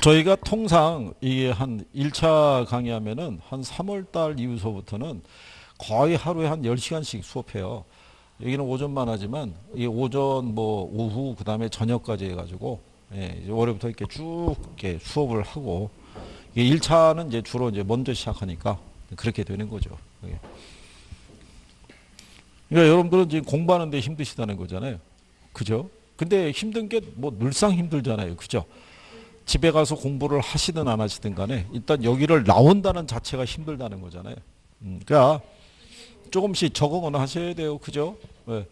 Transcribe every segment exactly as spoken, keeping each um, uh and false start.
저희가 통상 이게 한 일 차 강의하면은 한 삼월 달 이후서부터는 거의 하루에 한 열 시간씩 수업해요. 여기는 오전만 하지만 이 오전 뭐 오후 그다음에 저녁까지 해가지고 예, 이제 월요일부터 이렇게 쭉 이렇게 수업을 하고 이게 일 차는 이제 주로 이제 먼저 시작하니까 그렇게 되는 거죠. 예. 그러니까 여러분들은 지금 공부하는 데 힘드시다는 거잖아요. 그죠? 근데 힘든 게 뭐 늘상 힘들잖아요. 그죠? 집에 가서 공부를 하시든 안 하시든 간에 일단 여기를 나온다는 자체가 힘들다는 거잖아요. 음, 그러니까 조금씩 적응은 하셔야 돼요. 그죠? 네.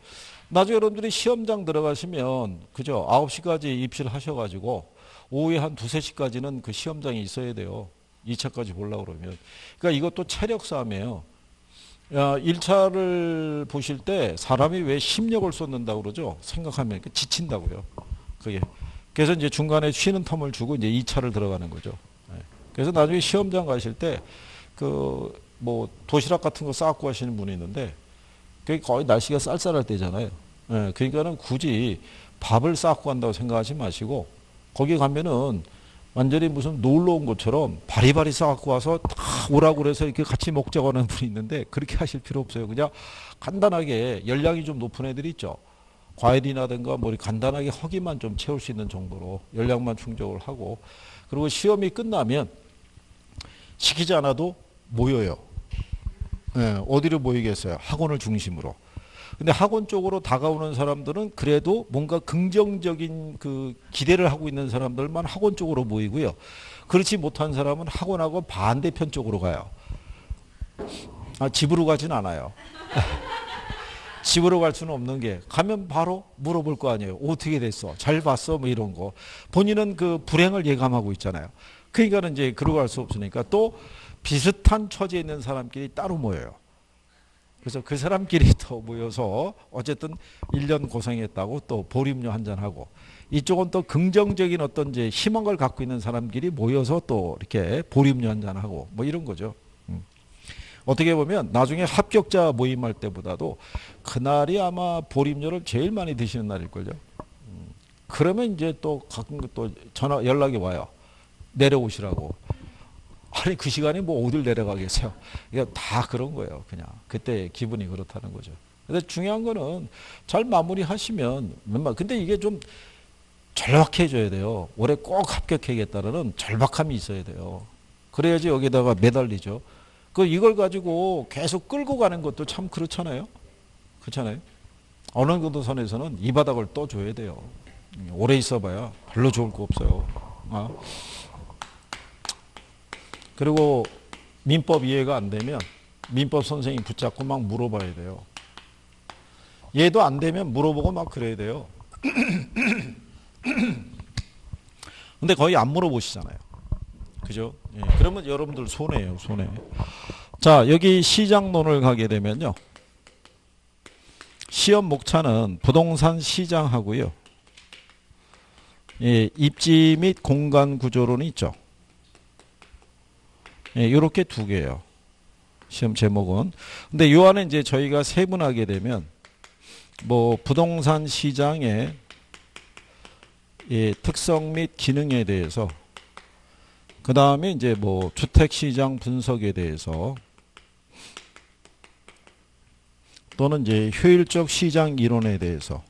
나중에 여러분들이 시험장 들어가시면 그죠? 아홉 시까지 입시를 하셔가지고 오후에 한 두세 시까지는 그 시험장에 있어야 돼요. 이 차까지 보려고 그러면. 그러니까 이것도 체력 싸움이에요. 야, 일 차를 보실 때 사람이 왜 심력을 쏟는다고 그러죠? 생각하면 지친다고요. 그게. 그래서 이제 중간에 쉬는 텀을 주고 이제 이 차를 들어가는 거죠. 그래서 나중에 시험장 가실 때 그 뭐 도시락 같은 거 싸갖고 하시는 분이 있는데 그게 거의 날씨가 쌀쌀할 때잖아요. 예, 그러니까는 굳이 밥을 싸갖고 간다고 생각하지 마시고 거기 가면은 완전히 무슨 놀러 온 것처럼 바리바리 싸갖고 와서 다 오라고 그래서 이렇게 같이 먹자고 하는 분이 있는데 그렇게 하실 필요 없어요. 그냥 간단하게 열량이 좀 높은 애들이 있죠. 과일이라든가 뭐 간단하게 허기만 좀 채울 수 있는 정도로 열량만 충족을 하고 그리고 시험이 끝나면 시키지 않아도 모여요. 네, 어디로 모이겠어요? 학원을 중심으로. 근데 학원 쪽으로 다가오는 사람들은 그래도 뭔가 긍정적인 그 기대를 하고 있는 사람들만 학원 쪽으로 모이고요. 그렇지 못한 사람은 학원하고 반대편 쪽으로 가요. 아, 집으로 가진 않아요. 집으로 갈 수는 없는 게 가면 바로 물어볼 거 아니에요. 어떻게 됐어? 잘 봤어? 뭐 이런 거. 본인은 그 불행을 예감하고 있잖아요. 그러니까 이제 그러고 갈 수 없으니까 또 비슷한 처지에 있는 사람끼리 따로 모여요. 그래서 그 사람끼리 또 모여서 어쨌든 일 년 고생했다고 또 보림료 한잔하고 이쪽은 또 긍정적인 어떤 이제 희망을 갖고 있는 사람끼리 모여서 또 이렇게 보림료 한잔하고 뭐 이런 거죠. 어떻게 보면 나중에 합격자 모임할 때보다도 그날이 아마 보림료를 제일 많이 드시는 날일걸요. 음, 그러면 이제 또 가끔 또 전화 연락이 와요. 내려오시라고. 아니 그 시간에 뭐 어딜 내려가겠어요. 그러니까 다 그런 거예요. 그냥 그때 기분이 그렇다는 거죠. 근데 중요한 거는 잘 마무리하시면 웬만. 근데 이게 좀 절박해져야 돼요. 올해 꼭 합격해야겠다는 절박함이 있어야 돼요. 그래야지 여기다가 매달리죠. 그 이걸 가지고 계속 끌고 가는 것도 참 그렇잖아요. 그렇잖아요. 어느 정도 선에서는 이 바닥을 떠줘야 돼요. 오래 있어봐야 별로 좋을 거 없어요. 아. 그리고 민법 이해가 안 되면 민법 선생님 붙잡고 막 물어봐야 돼요. 얘도 안 되면 물어보고 막 그래야 돼요. 근데 거의 안 물어보시잖아요. 그죠? 예, 그러면 여러분들 손해예요, 손해. 자, 여기 시장론을 가게 되면요. 시험 목차는 부동산 시장하고요. 예, 입지 및 공간 구조론이 있죠. 예, 이렇게 두 개예요. 시험 제목은. 근데 요 안에 이제 저희가 세분하게 되면 뭐 부동산 시장의 예, 특성 및 기능에 대해서 그 다음에 이제 뭐 주택시장 분석에 대해서 또는 이제 효율적 시장 이론에 대해서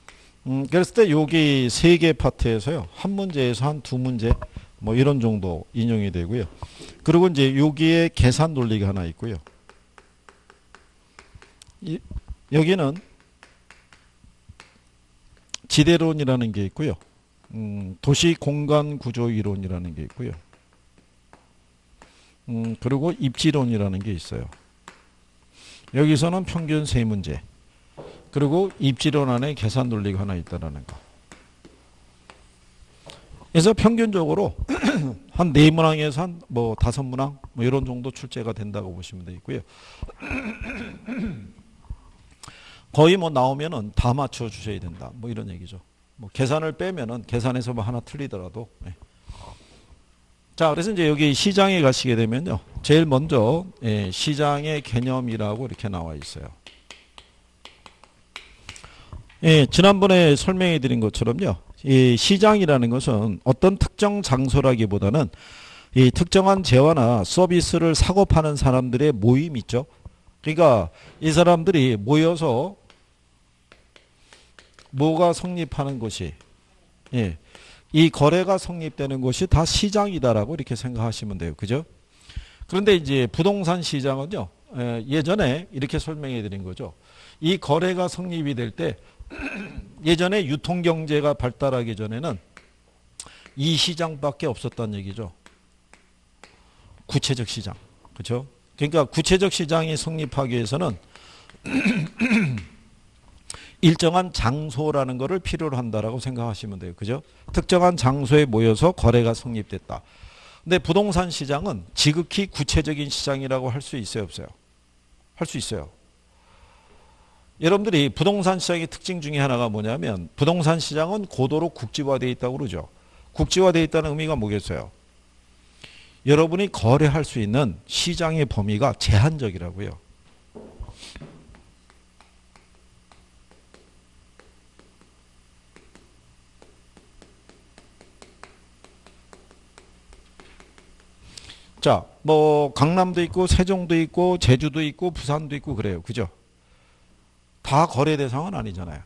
음 그랬을 때 여기 세 개 파트에서요 한 문제에서 한 두 문제 뭐 이런 정도 인용이 되고요. 그리고 이제 여기에 계산 논리가 하나 있고요. 이, 여기는 지대론이라는 게 있고요. 음, 도시 공간 구조 이론이라는 게 있고요. 음, 그리고 입지론이라는 게 있어요. 여기서는 평균 세 문제. 그리고 입지론 안에 계산 논리가 하나 있다라는 거. 그래서 평균적으로 한 네 문항에서 한 뭐 다섯 문항 뭐 이런 정도 출제가 된다고 보시면 되겠고요. 거의 뭐 나오면은 다 맞춰 주셔야 된다. 뭐 이런 얘기죠. 뭐 계산을 빼면은 계산에서 뭐 하나 틀리더라도. 예. 자, 그래서 이제 여기 시장에 가시게 되면요. 제일 먼저 예, 시장의 개념이라고 이렇게 나와 있어요. 예, 지난번에 설명해 드린 것처럼요. 이 시장이라는 것은 어떤 특정 장소라기보다는 이 특정한 재화나 서비스를 사고 파는 사람들의 모임이 있죠. 그러니까 이 사람들이 모여서 뭐가 성립하는 것이, 예, 이 거래가 성립되는 것이 다 시장이다라고 이렇게 생각하시면 돼요. 그죠? 그런데 이제 부동산 시장은요, 예전에 이렇게 설명해 드린 거죠. 이 거래가 성립이 될 때 예전에 유통경제가 발달하기 전에는 이 시장밖에 없었다는 얘기죠. 구체적 시장. 그렇죠? 그러니까 구체적 시장이 성립하기 위해서는 일정한 장소라는 것을 필요로 한다라고 생각하시면 돼요. 그죠? 특정한 장소에 모여서 거래가 성립됐다. 근데 부동산 시장은 지극히 구체적인 시장이라고 할 수 있어요, 없어요? 할 수 있어요. 여러분들이 부동산 시장의 특징 중에 하나가 뭐냐면 부동산 시장은 고도로 국지화되어 있다고 그러죠. 국지화되어 있다는 의미가 뭐겠어요? 여러분이 거래할 수 있는 시장의 범위가 제한적이라고요. 자, 뭐 강남도 있고 세종도 있고 제주도 있고 부산도 있고 그래요. 그죠? 다 거래 대상은 아니잖아요.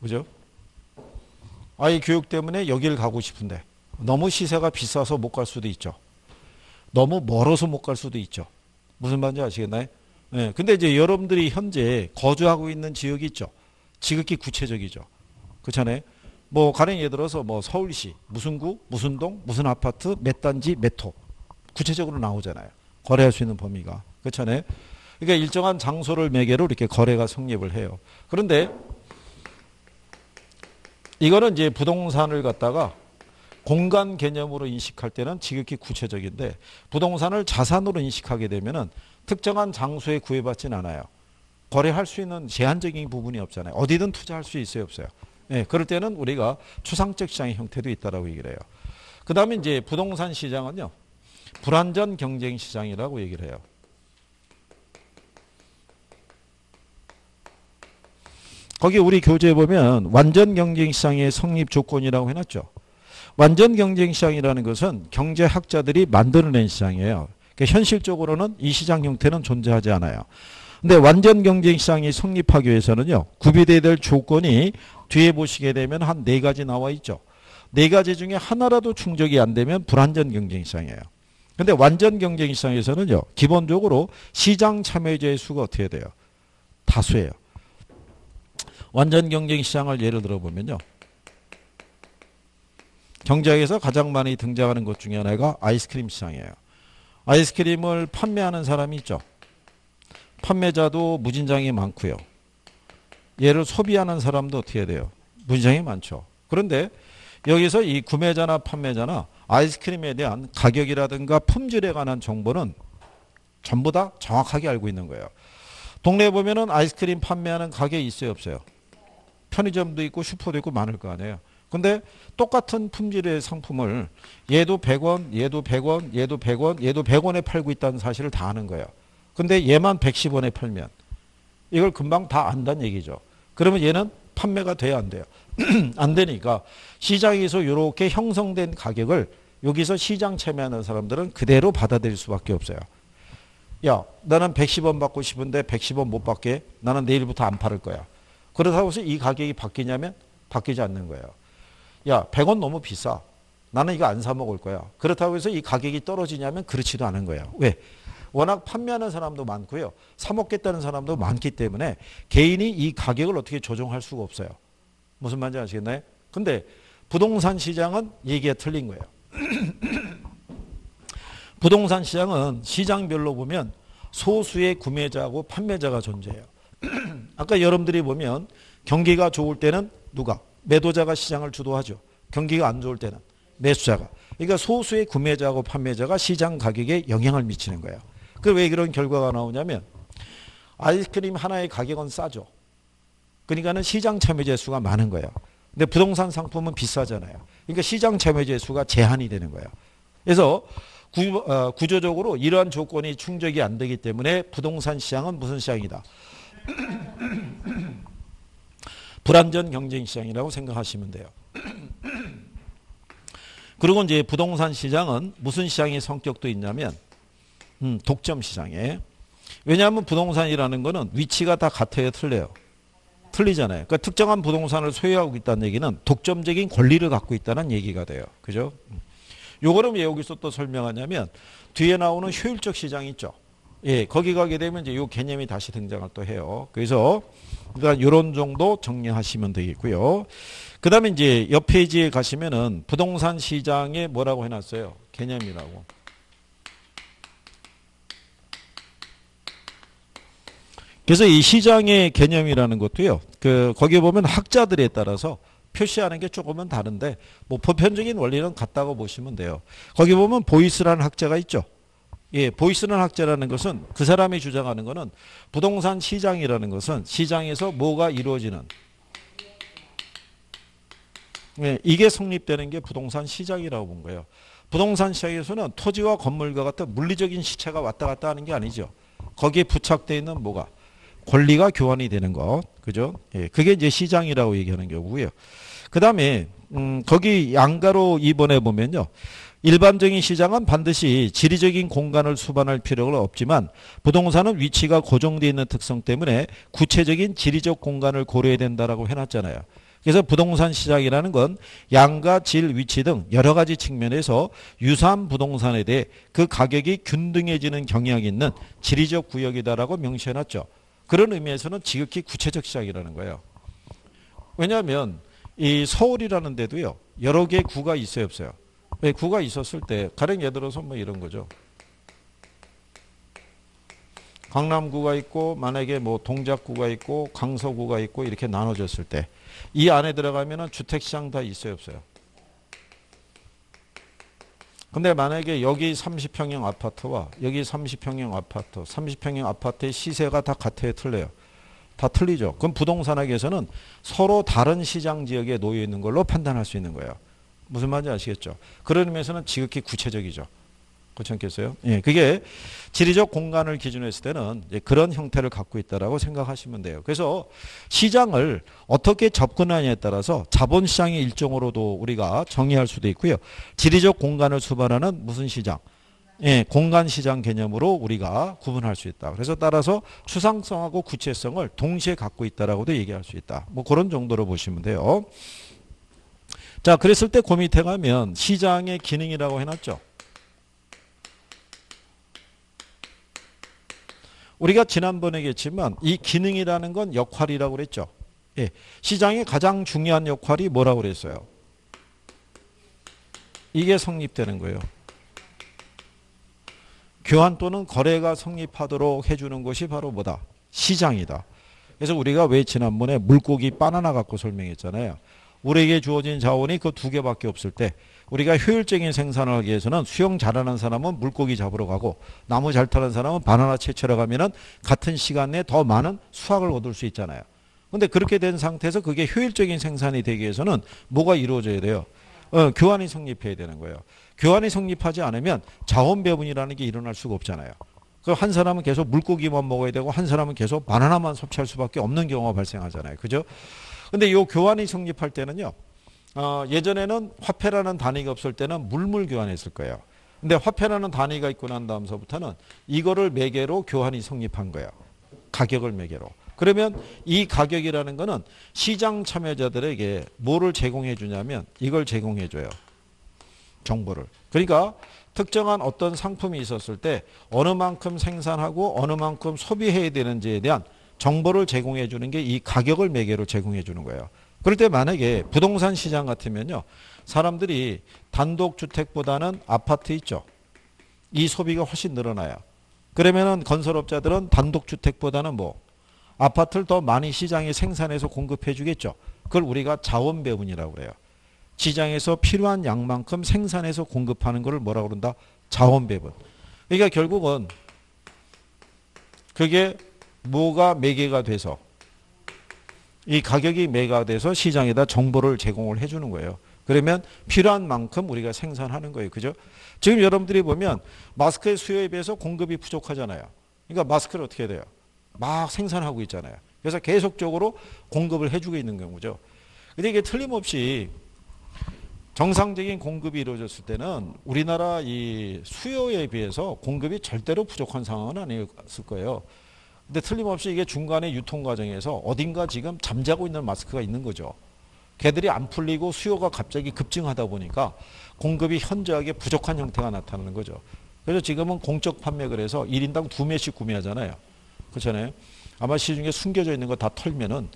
그죠? 아이 교육 때문에 여길 가고 싶은데 너무 시세가 비싸서 못 갈 수도 있죠. 너무 멀어서 못 갈 수도 있죠. 무슨 말인지 아시겠나요? 네, 근데 이제 여러분들이 현재 거주하고 있는 지역이 있죠. 지극히 구체적이죠. 그렇잖아요. 뭐 가령 예를 들어서 뭐 서울시 무슨 구 무슨 동 무슨 아파트 몇 단지 몇 호 구체적으로 나오잖아요. 거래할 수 있는 범위가. 그렇잖아요. 그러니까 일정한 장소를 매개로 이렇게 거래가 성립을 해요. 그런데 이거는 이제 부동산을 갖다가 공간 개념으로 인식할 때는 지극히 구체적인데 부동산을 자산으로 인식하게 되면은 특정한 장소에 구애받진 않아요. 거래할 수 있는 제한적인 부분이 없잖아요. 어디든 투자할 수 있어요, 없어요? 네, 그럴 때는 우리가 추상적 시장의 형태도 있다라고 얘기를 해요. 그 다음에 이제 부동산 시장은요, 불완전 경쟁 시장이라고 얘기를 해요. 거기 우리 교재에 보면 완전 경쟁 시장의 성립 조건이라고 해놨죠. 완전 경쟁 시장이라는 것은 경제학자들이 만들어낸 시장이에요. 그러니까 현실적으로는 이 시장 형태는 존재하지 않아요. 근데 완전 경쟁 시장이 성립하기 위해서는요, 구비되어야 될 조건이 뒤에 보시게 되면 한 네 가지 나와 있죠. 네 가지 중에 하나라도 충족이 안 되면 불완전 경쟁 시장이에요. 근데 완전 경쟁 시장에서는요, 기본적으로 시장 참여자의 수가 어떻게 돼요? 다수예요. 완전 경쟁 시장을 예를 들어보면요, 경제학에서 가장 많이 등장하는 것 중에 하나가 아이스크림 시장이에요. 아이스크림을 판매하는 사람이 있죠. 판매자도 무진장이 많고요. 얘를 소비하는 사람도 어떻게 돼요? 무진장이 많죠. 그런데 여기서 이 구매자나 판매자나 아이스크림에 대한 가격이라든가 품질에 관한 정보는 전부 다 정확하게 알고 있는 거예요. 동네에 보면은 아이스크림 판매하는 가게 있어요, 없어요? 편의점도 있고 슈퍼도 있고 많을 거 아니에요. 근데 똑같은 품질의 상품을 얘도 백 원, 얘도 백 원, 얘도 백 원, 얘도 백 원에 팔고 있다는 사실을 다 아는 거예요. 근데 얘만 백십 원에 팔면 이걸 금방 다 안다는 얘기죠. 그러면 얘는 판매가 돼야 안 돼요. 안 되니까 시장에서 이렇게 형성된 가격을 여기서 시장 참여하는 사람들은 그대로 받아들일 수밖에 없어요. 야, 나는 백십 원 받고 싶은데 백십 원 못 받게, 나는 내일부터 안 팔을 거야. 그렇다고 해서 이 가격이 바뀌냐면 바뀌지 않는 거예요. 야, 백 원 너무 비싸. 나는 이거 안 사 먹을 거야. 그렇다고 해서 이 가격이 떨어지냐면 그렇지도 않은 거예요. 왜? 워낙 판매하는 사람도 많고요. 사 먹겠다는 사람도 많기 때문에 개인이 이 가격을 어떻게 조정할 수가 없어요. 무슨 말인지 아시겠나요? 근데 부동산 시장은 얘기가 틀린 거예요. 부동산 시장은 시장별로 보면 소수의 구매자하고 판매자가 존재해요. 아까 여러분들이 보면 경기가 좋을 때는 누가? 매도자가 시장을 주도하죠. 경기가 안 좋을 때는 매수자가. 그러니까 소수의 구매자하고 판매자가 시장 가격에 영향을 미치는 거예요. 그 왜 그런 결과가 나오냐면 아이스크림 하나의 가격은 싸죠. 그러니까는 시장 참여자 수가 많은 거예요. 근데 부동산 상품은 비싸잖아요. 그러니까 시장 참여자 수가 제한이 되는 거예요. 그래서 구, 어, 구조적으로 이러한 조건이 충족이 안 되기 때문에 부동산 시장은 무슨 시장이다? 불완전 경쟁 시장이라고 생각하시면 돼요. 그리고 이제 부동산 시장은 무슨 시장의 성격도 있냐면 음, 독점 시장에. 왜냐하면 부동산이라는 거는 위치가 다 같아요, 틀려요? 틀리잖아요. 그러니까 특정한 부동산을 소유하고 있다는 얘기는 독점적인 권리를 갖고 있다는 얘기가 돼요. 그죠? 요거는 왜 여기서 또 설명하냐면 뒤에 나오는 효율적 시장 있죠. 예, 거기 가게 되면 이제 요 개념이 다시 등장을 또 해요. 그래서 일단 요런 정도 정리하시면 되겠고요. 그 다음에 이제 옆 페이지에 가시면은 부동산 시장에 뭐라고 해놨어요? 개념이라고. 그래서 이 시장의 개념이라는 것도요, 그, 거기에 보면 학자들에 따라서 표시하는 게 조금은 다른데, 뭐, 보편적인 원리는 같다고 보시면 돼요. 거기 보면 보이스라는 학자가 있죠. 예, 보이스라는 학자라는 것은 그 사람이 주장하는 거는 부동산 시장이라는 것은 시장에서 뭐가 이루어지는, 예, 이게 성립되는 게 부동산 시장이라고 본 거예요. 부동산 시장에서는 토지와 건물과 같은 물리적인 시체가 왔다 갔다 하는 게 아니죠. 거기에 부착되어 있는 뭐가? 권리가 교환이 되는 것, 그죠? 예, 그게 이제 시장이라고 얘기하는 경우고요. 그 다음에 음, 거기 양가로 이번에 보면요, 일반적인 시장은 반드시 지리적인 공간을 수반할 필요가 없지만 부동산은 위치가 고정되어 있는 특성 때문에 구체적인 지리적 공간을 고려해야 된다라고 해놨잖아요. 그래서 부동산 시장이라는 건 양가, 질, 위치 등 여러 가지 측면에서 유사한 부동산에 대해 그 가격이 균등해지는 경향이 있는 지리적 구역이다라고 명시해놨죠. 그런 의미에서는 지극히 구체적 시장이라는 거예요. 왜냐하면 이 서울이라는 데도요, 여러 개의 구가 있어요, 없어요? 네, 구가 있었을 때 가령 예를 들어서 뭐 이런 거죠. 강남구가 있고 만약에 뭐 동작구가 있고 강서구가 있고 이렇게 나눠졌을 때 이 안에 들어가면은 주택시장 다 있어요, 없어요? 근데 만약에 여기 삼십 평형 아파트와 여기 삼십 평형 아파트, 삼십 평형 아파트의 시세가 다 같아요, 틀려요? 다 틀리죠. 그럼 부동산학에서는 서로 다른 시장 지역에 놓여 있는 걸로 판단할 수 있는 거예요. 무슨 말인지 아시겠죠? 그런 의미에서는 지극히 구체적이죠. 괜찮겠어요? 예, 그게 지리적 공간을 기준으로 했을 때는 그런 형태를 갖고 있다라고 생각하시면 돼요. 그래서 시장을 어떻게 접근하느냐에 따라서 자본시장의 일종으로도 우리가 정의할 수도 있고요. 지리적 공간을 수반하는 무슨 시장? 예, 공간시장 개념으로 우리가 구분할 수 있다. 그래서 따라서 추상성하고 구체성을 동시에 갖고 있다라고도 얘기할 수 있다. 뭐 그런 정도로 보시면 돼요. 자, 그랬을 때 그 밑에 가면 시장의 기능이라고 해놨죠. 우리가 지난번에 얘기했지만 이 기능이라는 건 역할이라고 그랬죠. 예, 시장의 가장 중요한 역할이 뭐라고 그랬어요? 이게 성립되는 거예요. 교환 또는 거래가 성립하도록 해주는 것이 바로 뭐다? 시장이다. 그래서 우리가 왜 지난번에 물고기 바나나 갖고 설명했잖아요. 우리에게 주어진 자원이 그 두 개밖에 없을 때 우리가 효율적인 생산을 하기 위해서는 수영 잘하는 사람은 물고기 잡으러 가고 나무 잘 타는 사람은 바나나 채취하러 가면은 같은 시간에 더 많은 수확을 얻을 수 있잖아요. 근데 그렇게 된 상태에서 그게 효율적인 생산이 되기 위해서는 뭐가 이루어져야 돼요? 어, 교환이 성립해야 되는 거예요. 교환이 성립하지 않으면 자원 배분이라는 게 일어날 수가 없잖아요. 한 사람은 계속 물고기만 먹어야 되고 한 사람은 계속 바나나만 섭취할 수밖에 없는 경우가 발생하잖아요. 그죠? 근데 요 교환이 성립할 때는요, 어, 예전에는 화폐라는 단위가 없을 때는 물물 교환했을 거예요. 근데 화폐라는 단위가 있고 난 다음서부터는 이거를 매개로 교환이 성립한 거예요. 가격을 매개로. 그러면 이 가격이라는 거는 시장 참여자들에게 뭐를 제공해 주냐면 이걸 제공해 줘요. 정보를. 그러니까 특정한 어떤 상품이 있었을 때 어느 만큼 생산하고 어느 만큼 소비해야 되는지에 대한 정보를 제공해 주는 게 이 가격을 매개로 제공해 주는 거예요. 그럴 때 만약에 부동산 시장 같으면요, 사람들이 단독주택보다는 아파트 있죠. 이 소비가 훨씬 늘어나요. 그러면은 건설업자들은 단독주택보다는 뭐 아파트를 더 많이 시장에 생산해서 공급해 주겠죠. 그걸 우리가 자원배분이라고 그래요. 시장에서 필요한 양만큼 생산해서 공급하는 걸 뭐라고 그런다? 자원배분. 그러니까 결국은 그게 뭐가 매개가 돼서 이 가격이 매개가 돼서 시장에다 정보를 제공을 해주는 거예요. 그러면 필요한 만큼 우리가 생산하는 거예요. 그죠? 지금 여러분들이 보면 마스크의 수요에 비해서 공급이 부족하잖아요. 그러니까 마스크를 어떻게 해야 돼요? 막 생산하고 있잖아요. 그래서 계속적으로 공급을 해주고 있는 경우죠. 근데 이게 틀림없이 정상적인 공급이 이루어졌을 때는 우리나라 이 수요에 비해서 공급이 절대로 부족한 상황은 아니었을 거예요. 근데 틀림없이 이게 중간에 유통 과정에서 어딘가 지금 잠자고 있는 마스크가 있는 거죠. 걔들이 안 풀리고 수요가 갑자기 급증하다 보니까 공급이 현저하게 부족한 형태가 나타나는 거죠. 그래서 지금은 공적 판매를 해서 일 인당 두 매씩 구매하잖아요. 그렇잖아요. 아마 시중에 숨겨져 있는 거 다 털면은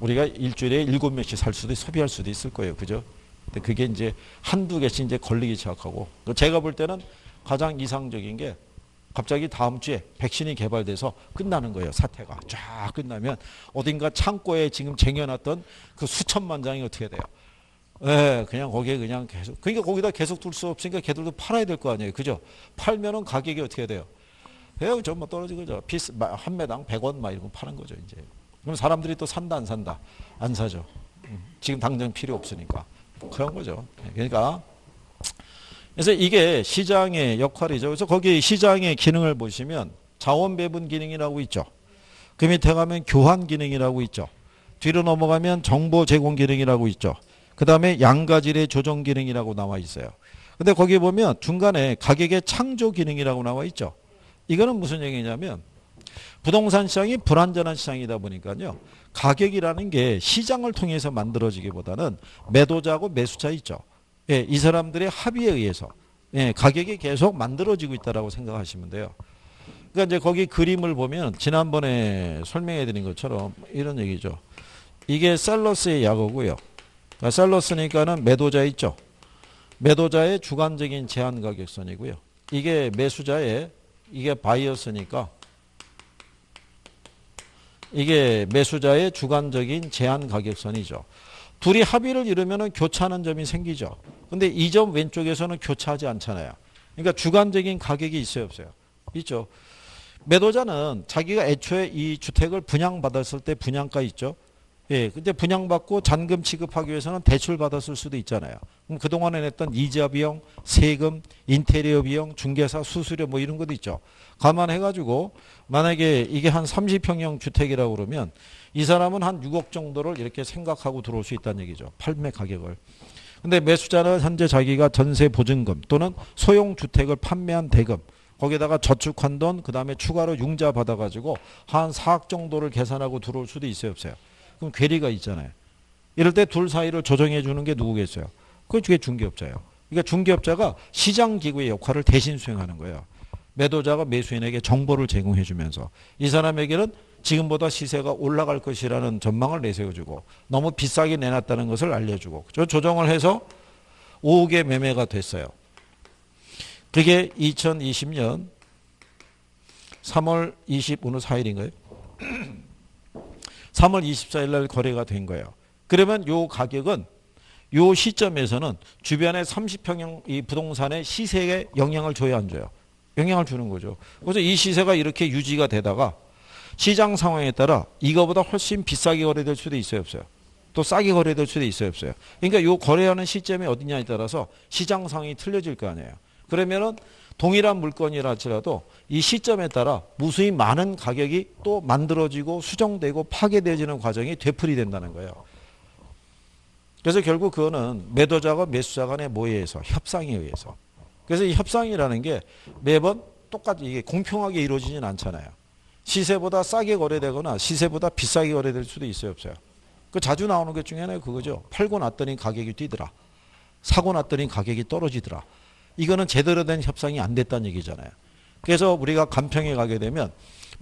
우리가 일주일에 일곱 매씩 살 수도 소비할 수도 있을 거예요. 그죠? 근데 그게 이제 한두 개씩 이제 걸리기 시작하고, 제가 볼 때는 가장 이상적인 게 갑자기 다음 주에 백신이 개발돼서 끝나는 거예요. 사태가 쫙 끝나면 어딘가 창고에 지금 쟁여놨던 그 수천만 장이 어떻게 돼요? 예, 그냥 거기에 그냥 계속, 그러니까 거기다 계속 둘 수 없으니까 걔들도 팔아야 될 거 아니에요. 그죠? 팔면은 가격이 어떻게 돼요? 에휴, 전부 떨어지고, 저 피스, 한 매당 백 원 막 이러고 파는 거죠, 이제. 그럼 사람들이 또 산다, 안 산다? 안 사죠. 지금 당장 필요 없으니까. 그런 거죠. 그러니까. 그래서 이게 시장의 역할이죠. 그래서 거기 시장의 기능을 보시면 자원 배분 기능이라고 있죠. 그 밑에 가면 교환 기능이라고 있죠. 뒤로 넘어가면 정보 제공 기능이라고 있죠. 그 다음에 양가질의 조정 기능이라고 나와 있어요. 근데 거기 보면 중간에 가격의 창조 기능이라고 나와 있죠. 이거는 무슨 얘기냐면 부동산 시장이 불안전한 시장이다 보니까요. 가격이라는 게 시장을 통해서 만들어지기보다는 매도자하고 매수자 있죠. 예, 이 사람들의 합의에 의해서 예, 가격이 계속 만들어지고 있다라고 생각하시면 돼요. 그러니까 이제 거기 그림을 보면 지난번에 설명해 드린 것처럼 이런 얘기죠. 이게 셀러스의 약어고요. 그러니까 셀러스니까는 매도자 있죠. 매도자의 주관적인 제한 가격선이고요. 이게 매수자의 이게 바이어스니까 이게 매수자의 주관적인 제한 가격선이죠. 둘이 합의를 이루면 교차하는 점이 생기죠. 근데 이 점 왼쪽에서는 교차하지 않잖아요. 그러니까 주관적인 가격이 있어요, 없어요? 있죠. 매도자는 자기가 애초에 이 주택을 분양받았을 때 분양가 있죠. 예, 근데 분양받고 잔금 취급하기 위해서는 대출 받았을 수도 있잖아요. 그럼 그동안에 냈던 이자 비용, 세금, 인테리어 비용, 중개사 수수료 뭐 이런 것도 있죠. 감안해가지고 만약에 이게 한 삼십 평형 주택이라고 그러면 이 사람은 한 육억 정도를 이렇게 생각하고 들어올 수 있다는 얘기죠. 판매 가격을. 근데 매수자는 현재 자기가 전세 보증금 또는 소형 주택을 판매한 대금 거기에다가 저축한 돈 그 다음에 추가로 융자 받아가지고 한 사억 정도를 계산하고 들어올 수도 있어요, 없어요? 그럼 괴리가 있잖아요. 이럴 때 둘 사이를 조정해 주는 게 누구겠어요? 그게 중개업자예요. 그러니까 중개업자가 시장기구의 역할을 대신 수행하는 거예요. 매도자가 매수인에게 정보를 제공해 주면서 이 사람에게는 지금보다 시세가 올라갈 것이라는 전망을 내세워주고 너무 비싸게 내놨다는 것을 알려주고 조정을 해서 오억의 매매가 됐어요. 그게 이천이십 년 삼월 이십일 오늘 사 일인가요? 삼월 이십사일 날 거래가 된 거예요. 그러면 요 가격은 요 시점에서는 주변의 삼십 평형 이 부동산의 시세에 영향을 줘야 안 줘요? 영향을 주는 거죠. 그래서 이 시세가 이렇게 유지가 되다가 시장 상황에 따라 이거보다 훨씬 비싸게 거래될 수도 있어요, 없어요? 또 싸게 거래될 수도 있어요, 없어요? 그러니까 요 거래하는 시점이 어디냐에 따라서 시장 상황이 틀려질 거 아니에요. 그러면은 동일한 물건이라 할지라도 이 시점에 따라 무수히 많은 가격이 또 만들어지고 수정되고 파괴되어지는 과정이 되풀이된다는 거예요. 그래서 결국 그거는 매도자와 매수자 간의 뭐에 의해서? 협상에 의해서. 그래서 이 협상이라는 게 매번 똑같이 이게 공평하게 이루어지진 않잖아요. 시세보다 싸게 거래되거나 시세보다 비싸게 거래될 수도 있어요, 없어요? 그 자주 나오는 것 중에 하나가 그거죠. 팔고 났더니 가격이 뛰더라. 사고 났더니 가격이 떨어지더라. 이거는 제대로 된 협상이 안 됐다는 얘기잖아요. 그래서 우리가 감평에 가게 되면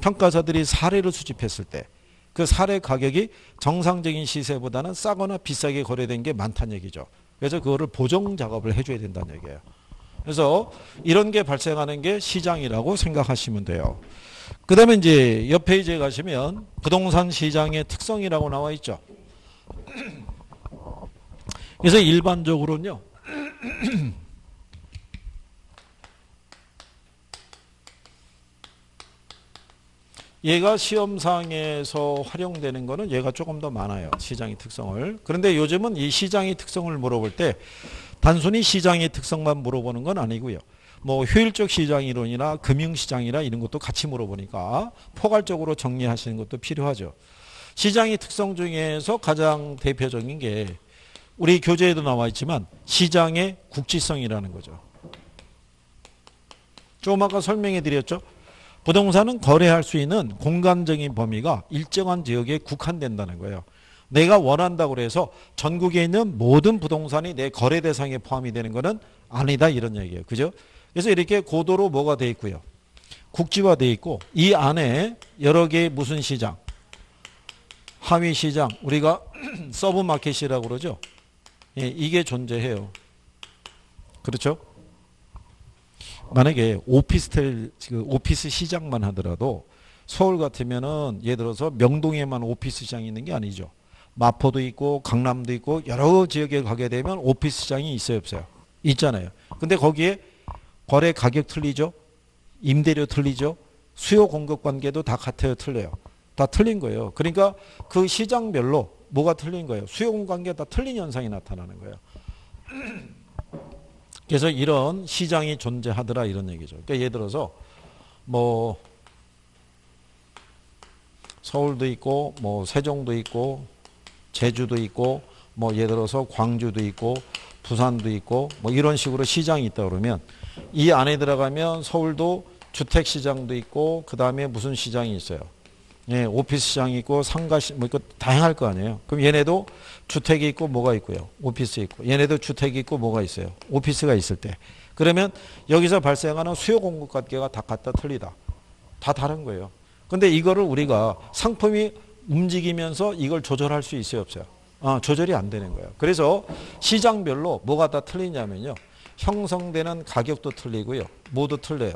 평가사들이 사례를 수집했을 때 그 사례 가격이 정상적인 시세보다는 싸거나 비싸게 거래된 게 많다는 얘기죠. 그래서 그거를 보정 작업을 해줘야 된다는 얘기예요. 그래서 이런 게 발생하는 게 시장이라고 생각하시면 돼요. 그 다음에 이제 옆 페이지에 가시면 부동산 시장의 특성이라고 나와 있죠. 그래서 일반적으로는요. 얘가 시험상에서 활용되는 거는 얘가 조금 더 많아요. 시장의 특성을. 그런데 요즘은 이 시장의 특성을 물어볼 때 단순히 시장의 특성만 물어보는 건 아니고요. 뭐 효율적 시장 이론이나 금융시장이나 이런 것도 같이 물어보니까 포괄적으로 정리하시는 것도 필요하죠. 시장의 특성 중에서 가장 대표적인 게 우리 교재에도 나와 있지만 시장의 국지성이라는 거죠. 조금 아까 설명해 드렸죠. 부동산은 거래할 수 있는 공간적인 범위가 일정한 지역에 국한된다는 거예요. 내가 원한다고 해서 전국에 있는 모든 부동산이 내 거래 대상에 포함이 되는 것은 아니다, 이런 얘기예요. 그죠? 그래서 이렇게 고도로 뭐가 돼 있고요. 국지화 돼 있고, 이 안에 여러 개의 무슨 시장, 하위 시장, 우리가 서브 마켓이라고 그러죠. 예, 이게 존재해요. 그렇죠? 만약에 오피스텔, 오피스 시장만 하더라도 서울 같으면은 예를 들어서 명동에만 오피스 시장이 있는 게 아니죠. 마포도 있고 강남도 있고 여러 지역에 가게 되면 오피스 시장이 있어요, 없어요? 있잖아요. 근데 거기에 거래 가격 틀리죠? 임대료 틀리죠? 수요 공급 관계도 다 같아요, 틀려요? 다 틀린 거예요. 그러니까 그 시장별로 뭐가 틀린 거예요? 수요 공급 관계가 다 틀린 현상이 나타나는 거예요. 그래서 이런 시장이 존재하더라, 이런 얘기죠. 그러니까 예를 들어서 뭐 서울도 있고 뭐 세종도 있고 제주도 있고 뭐 예를 들어서 광주도 있고 부산도 있고 뭐 이런 식으로 시장이 있다 그러면 이 안에 들어가면 서울도 주택 시장도 있고 그 다음에 무슨 시장이 있어요? 예, 오피스 시장이 있고 상가 시, 뭐 이거 다양할 거 아니에요. 그럼 얘네도 주택이 있고 뭐가 있고요? 오피스 있고. 얘네도 주택이 있고 뭐가 있어요? 오피스가 있을 때. 그러면 여기서 발생하는 수요 공급 관계가 다 같다 틀리다. 다 다른 거예요. 근데 이거를 우리가 상품이 움직이면서 이걸 조절할 수 있어요, 없어요? 아, 조절이 안 되는 거예요. 그래서 시장별로 뭐가 다 틀리냐면요. 형성되는 가격도 틀리고요. 뭐도 틀려요.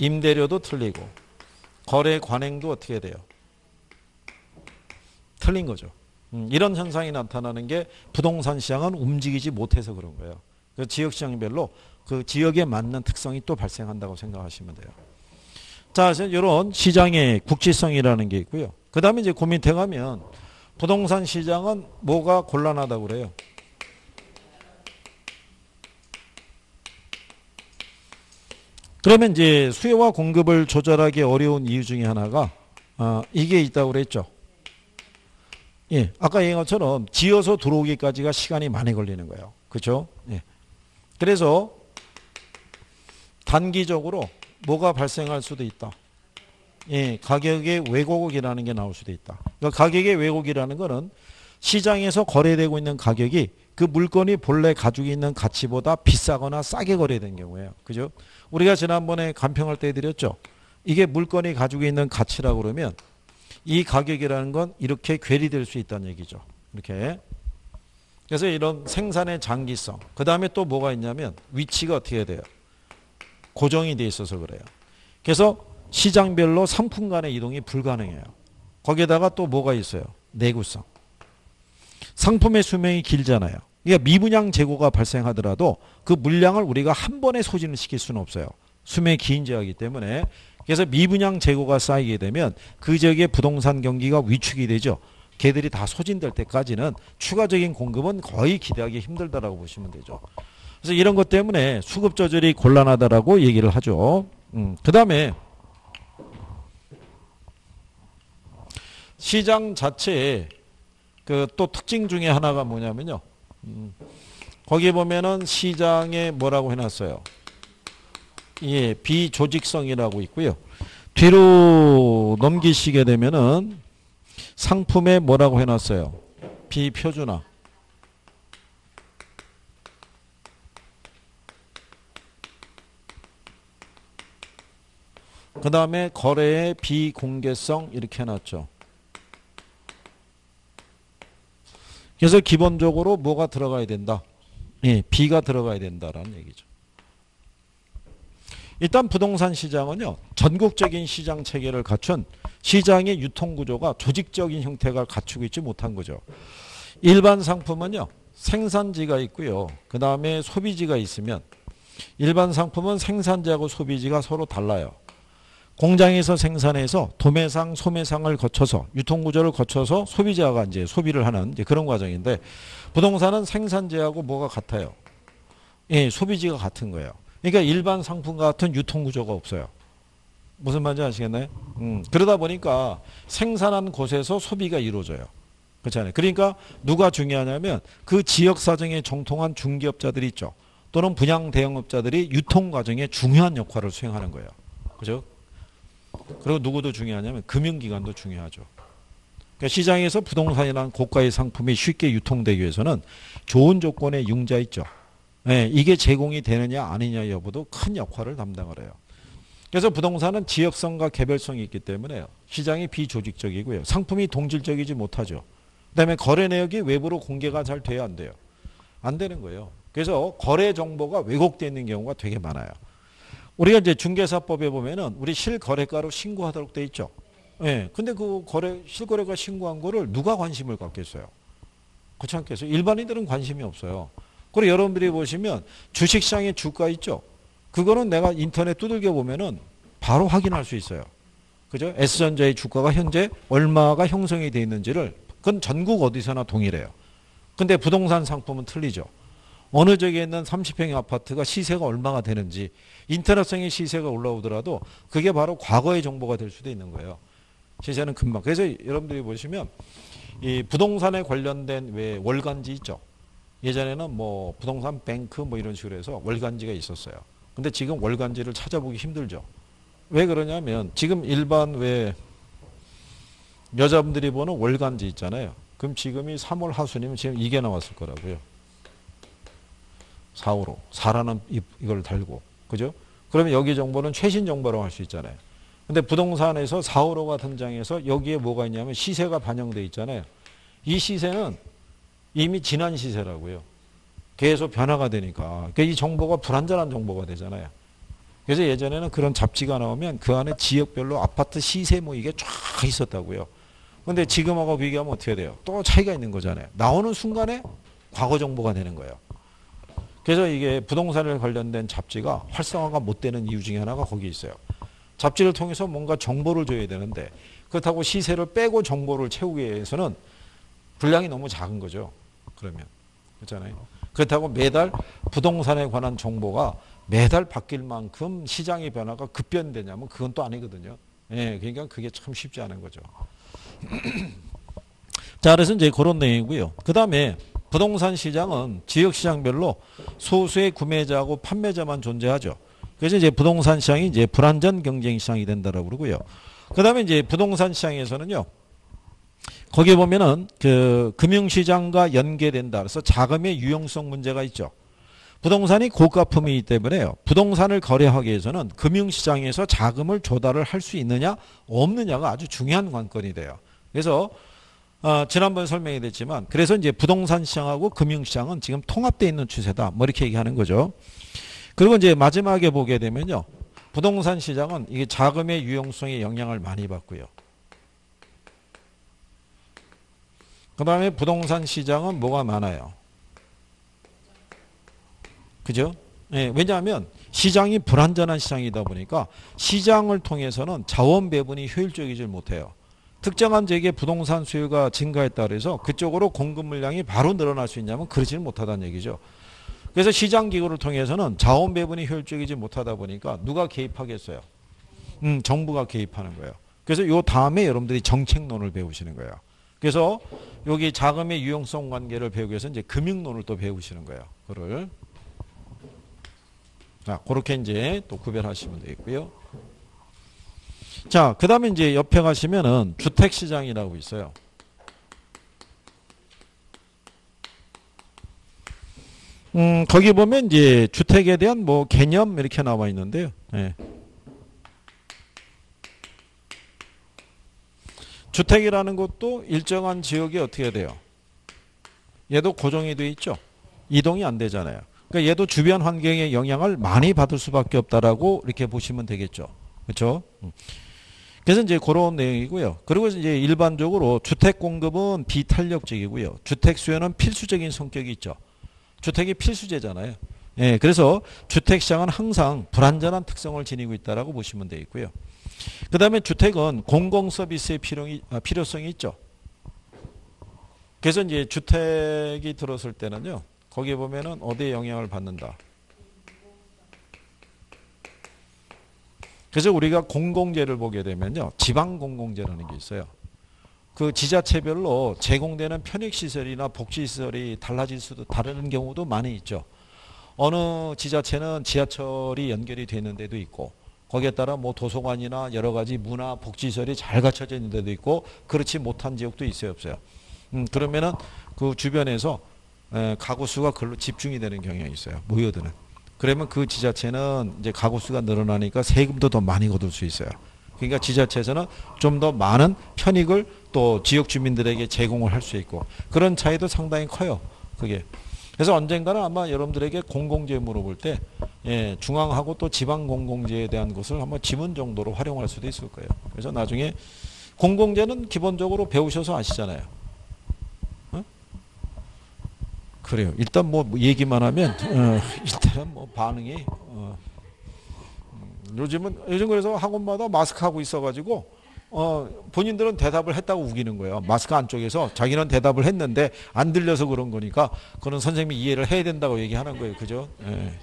임대료도 틀리고. 거래 관행도 어떻게 돼요? 틀린 거죠. 음, 이런 현상이 나타나는 게 부동산 시장은 움직이지 못해서 그런 거예요. 그 지역 시장별로 그 지역에 맞는 특성이 또 발생한다고 생각하시면 돼요. 자, 그래서 이런 시장의 국지성이라는 게 있고요. 그 다음에 이제 그 밑에 가면 부동산 시장은 뭐가 곤란하다고 그래요? 그러면 이제 수요와 공급을 조절하기 어려운 이유 중에 하나가 어, 이게 있다고 그랬죠. 예, 아까 얘기한 것처럼 지어서 들어오기까지가 시간이 많이 걸리는 거예요. 그렇죠? 예. 그래서 단기적으로 뭐가 발생할 수도 있다. 예, 가격의 왜곡이라는 게 나올 수도 있다. 그러니까 가격의 왜곡이라는 거는 시장에서 거래되고 있는 가격이 그 물건이 본래 가지고 있는 가치보다 비싸거나 싸게 거래된 경우에요. 그죠? 우리가 지난번에 간평할 때 드렸죠. 이게 물건이 가지고 있는 가치라고 그러면 이 가격이라는 건 이렇게 괴리될 수 있다는 얘기죠. 이렇게. 그래서 이런 생산의 장기성. 그 다음에 또 뭐가 있냐면 위치가 어떻게 돼요? 고정이 돼 있어서 그래요. 그래서 시장별로 상품 간의 이동이 불가능해요. 거기에다가 또 뭐가 있어요? 내구성. 상품의 수명이 길잖아요. 그러니까 미분양 재고가 발생하더라도 그 물량을 우리가 한 번에 소진을 시킬 수는 없어요. 수명이 긴 지역이기 때문에. 그래서 미분양 재고가 쌓이게 되면 그 지역의 부동산 경기가 위축이 되죠. 걔들이 다 소진될 때까지는 추가적인 공급은 거의 기대하기 힘들다라고 보시면 되죠. 그래서 이런 것 때문에 수급 조절이 곤란하다라고 얘기를 하죠. 음, 그 다음에 시장 자체에 그 또 특징 중에 하나가 뭐냐면요. 음, 거기에 보면은 시장에 뭐라고 해놨어요. 예, 비조직성이라고 있고요. 뒤로 넘기시게 되면은 상품에 뭐라고 해놨어요. 비표준화. 그 다음에 거래의 비공개성 이렇게 해놨죠. 그래서 기본적으로 뭐가 들어가야 된다? 예, 비가 들어가야 된다라는 얘기죠. 일단 부동산 시장은요. 전국적인 시장 체계를 갖춘 시장의 유통구조가 조직적인 형태가 갖추고 있지 못한 거죠. 일반 상품은요. 생산지가 있고요. 그 다음에 소비지가 있으면 일반 상품은 생산지하고 소비지가 서로 달라요. 공장에서 생산해서 도매상, 소매상을 거쳐서 유통구조를 거쳐서 소비자가 이제 소비를 하는 이제 그런 과정인데 부동산은 생산지하고 뭐가 같아요? 예, 소비지가 같은 거예요. 그러니까 일반 상품과 같은 유통구조가 없어요. 무슨 말인지 아시겠나요? 음, 그러다 보니까 생산한 곳에서 소비가 이루어져요. 그렇잖아요. 그러니까 누가 중요하냐면 그 지역 사정에 정통한 중개업자들이 있죠. 또는 분양 대형업자들이 유통 과정에 중요한 역할을 수행하는 거예요. 그죠? 그리고 누구도 중요하냐면 금융기관도 중요하죠. 그러니까 시장에서 부동산이라는 고가의 상품이 쉽게 유통되기 위해서는 좋은 조건의 융자 있죠. 네, 이게 제공이 되느냐 아니냐 여부도 큰 역할을 담당을 해요. 그래서 부동산은 지역성과 개별성이 있기 때문에 시장이 비조직적이고요. 상품이 동질적이지 못하죠. 그다음에 거래 내역이 외부로 공개가 잘 돼야 안 돼요. 안 되는 거예요. 그래서 거래 정보가 왜곡되어 있는 경우가 되게 많아요. 우리가 이제 중개사법에 보면은 우리 실거래가로 신고하도록 돼 있죠. 예. 근데 그 거래, 실거래가 신고한 거를 누가 관심을 갖겠어요? 그렇지 않겠어요? 일반인들은 관심이 없어요. 그리고 여러분들이 보시면 주식시장의 주가 있죠? 그거는 내가 인터넷 두들겨 보면은 바로 확인할 수 있어요. 그죠? S전자의 주가가 현재 얼마가 형성이 돼 있는지를 그건 전국 어디서나 동일해요. 근데 부동산 상품은 틀리죠. 어느 지역에 있는 삼십 평의 아파트가 시세가 얼마가 되는지 인터넷상의 시세가 올라오더라도 그게 바로 과거의 정보가 될 수도 있는 거예요. 시세는 금방. 그래서 여러분들이 보시면 이 부동산에 관련된 왜 월간지 있죠. 예전에는 뭐 부동산 뱅크 뭐 이런 식으로 해서 월간지가 있었어요. 근데 지금 월간지를 찾아보기 힘들죠. 왜 그러냐면 지금 일반 왜 여자분들이 보는 월간지 있잖아요. 그럼 지금이 삼월 하순이면 지금 이게 나왔을 거라고요. 사오로 사라는 이걸 달고. 그죠? 그러면 여기 정보는 최신 정보라고 할 수 있잖아요. 근데 부동산에서 사오로가 등장해서 여기에 뭐가 있냐면 시세가 반영돼 있잖아요. 이 시세는 이미 지난 시세라고요. 계속 변화가 되니까. 그러니까 이 정보가 불완전한 정보가 되잖아요. 그래서 예전에는 그런 잡지가 나오면 그 안에 지역별로 아파트 시세 뭐 이게 쫙 있었다고요. 근데 지금하고 비교하면 어떻게 돼요? 또 차이가 있는 거잖아요. 나오는 순간에 과거 정보가 되는 거예요. 그래서 이게 부동산에 관련된 잡지가 활성화가 못 되는 이유 중에 하나가 거기 있어요. 잡지를 통해서 뭔가 정보를 줘야 되는데 그렇다고 시세를 빼고 정보를 채우기 위해서는 분량이 너무 작은 거죠. 그러면. 그렇잖아요. 그렇다고 매달 부동산에 관한 정보가 매달 바뀔 만큼 시장의 변화가 급변되냐면 그건 또 아니거든요. 예, 그러니까 그게 참 쉽지 않은 거죠. 자, 그래서 이제 그런 내용이고요. 그 다음에 부동산 시장은 지역 시장별로 소수의 구매자하고 판매자만 존재하죠. 그래서 이제 부동산 시장이 이제 불완전 경쟁 시장이 된다라고 그러고요. 그다음에 이제 부동산 시장에서는요. 거기에 보면은 그 금융 시장과 연계된다. 그래서 자금의 유용성 문제가 있죠. 부동산이 고가품이기 때문에요. 부동산을 거래하기 위해서는 금융 시장에서 자금을 조달을 할 수 있느냐, 없느냐가 아주 중요한 관건이 돼요. 그래서 어, 지난번에 설명이 됐지만 그래서 이제 부동산 시장하고 금융 시장은 지금 통합되어 있는 추세다. 뭐 이렇게 얘기하는 거죠. 그리고 이제 마지막에 보게 되면요. 부동산 시장은 이게 자금의 유용성에 영향을 많이 받고요. 그다음에 부동산 시장은 뭐가 많아요. 그죠? 예, 왜냐하면 시장이 불완전한 시장이다 보니까 시장을 통해서는 자원 배분이 효율적이질 못해요. 특정한 지역의 부동산 수요가 증가했다 그래서 그쪽으로 공급 물량이 바로 늘어날 수 있냐면 그러지는 못하다는 얘기죠. 그래서 시장 기구를 통해서는 자원 배분이 효율적이지 못하다 보니까 누가 개입하겠어요? 음, 정부가 개입하는 거예요. 그래서 요 다음에 여러분들이 정책론을 배우시는 거예요. 그래서 여기 자금의 유용성 관계를 배우기 위해서 이제 금융론을 또 배우시는 거예요. 그거를. 자, 그렇게 이제 또 구별하시면 되겠고요. 자, 그 다음에 이제 옆에 가시면은 주택시장이라고 있어요. 음, 거기 보면 이제 주택에 대한 뭐 개념 이렇게 나와 있는데요. 예. 주택이라는 것도 일정한 지역이 어떻게 돼요? 얘도 고정이 돼 있죠. 이동이 안 되잖아요. 그러니까 얘도 주변 환경의 영향을 많이 받을 수밖에 없다라고 이렇게 보시면 되겠죠. 그렇죠? 그래서 이제 그런 내용이고요. 그리고 이제 일반적으로 주택 공급은 비탄력적이고요. 주택 수요는 필수적인 성격이 있죠. 주택이 필수재잖아요. 예, 그래서 주택 시장은 항상 불완전한 특성을 지니고 있다라고 보시면 되겠고요. 그다음에 주택은 공공 서비스의 필요이, 아, 필요성이 있죠. 그래서 이제 주택이 들어설 때는요. 거기에 보면은 어디에 영향을 받는다. 그래서 우리가 공공재를 보게 되면요. 지방공공재라는 게 있어요. 그 지자체별로 제공되는 편익시설이나 복지시설이 달라질 수도 다른 경우도 많이 있죠. 어느 지자체는 지하철이 연결이 되어 있는 데도 있고 거기에 따라 뭐 도서관이나 여러 가지 문화 복지시설이 잘 갖춰져 있는 데도 있고 그렇지 못한 지역도 있어요, 없어요? 음, 그러면은 그 주변에서 에, 가구 수가 글로 집중이 되는 경향이 있어요. 모여드는. 그러면 그 지자체는 이제 가구 수가 늘어나니까 세금도 더 많이 거둘 수 있어요. 그러니까 지자체에서는 좀 더 많은 편익을 또 지역 주민들에게 제공을 할 수 있고 그런 차이도 상당히 커요. 그게. 그래서 언젠가는 아마 여러분들에게 공공재 물어볼 때 예, 중앙하고 또 지방 공공재에 대한 것을 한번 지문 정도로 활용할 수도 있을 거예요. 그래서 나중에 공공재는 기본적으로 배우셔서 아시잖아요. 어? 그래요. 일단 뭐 얘기만 하면 어, 일단은 뭐 반응이 어, 요즘은 요즘 그래서 학원마다 마스크 하고 있어가지고 어, 본인들은 대답을 했다고 우기는 거예요. 마스크 안쪽에서 자기는 대답을 했는데 안 들려서 그런 거니까 그런 선생님이 이해를 해야 된다고 얘기하는 거예요. 그죠? 예.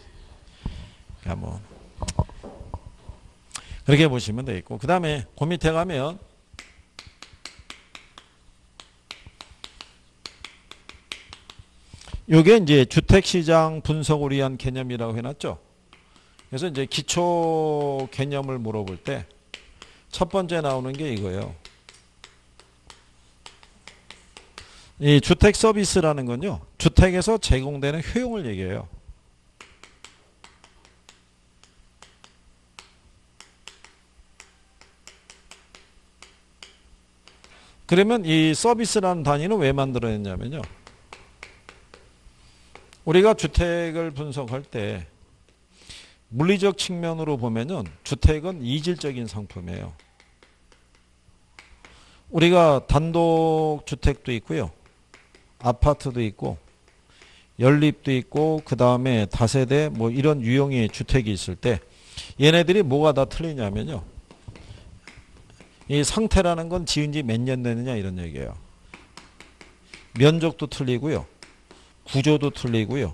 그러니까 뭐 그렇게 보시면 되겠고 그 다음에 그 밑에 가면 요게 이제 주택시장 분석을 위한 개념이라고 해놨죠. 그래서 이제 기초 개념을 물어볼 때 첫 번째 나오는 게 이거예요. 이 주택 서비스라는 건요. 주택에서 제공되는 효용을 얘기해요. 그러면 이 서비스라는 단위는 왜 만들어냈냐면요. 우리가 주택을 분석할 때 물리적 측면으로 보면은 주택은 이질적인 상품이에요. 우리가 단독 주택도 있고요. 아파트도 있고 연립도 있고 그 다음에 다세대 뭐 이런 유형의 주택이 있을 때 얘네들이 뭐가 다 틀리냐면요. 이 상태라는 건 지은 지 몇 년 되느냐 이런 얘기예요. 면적도 틀리고요. 구조도 틀리고요.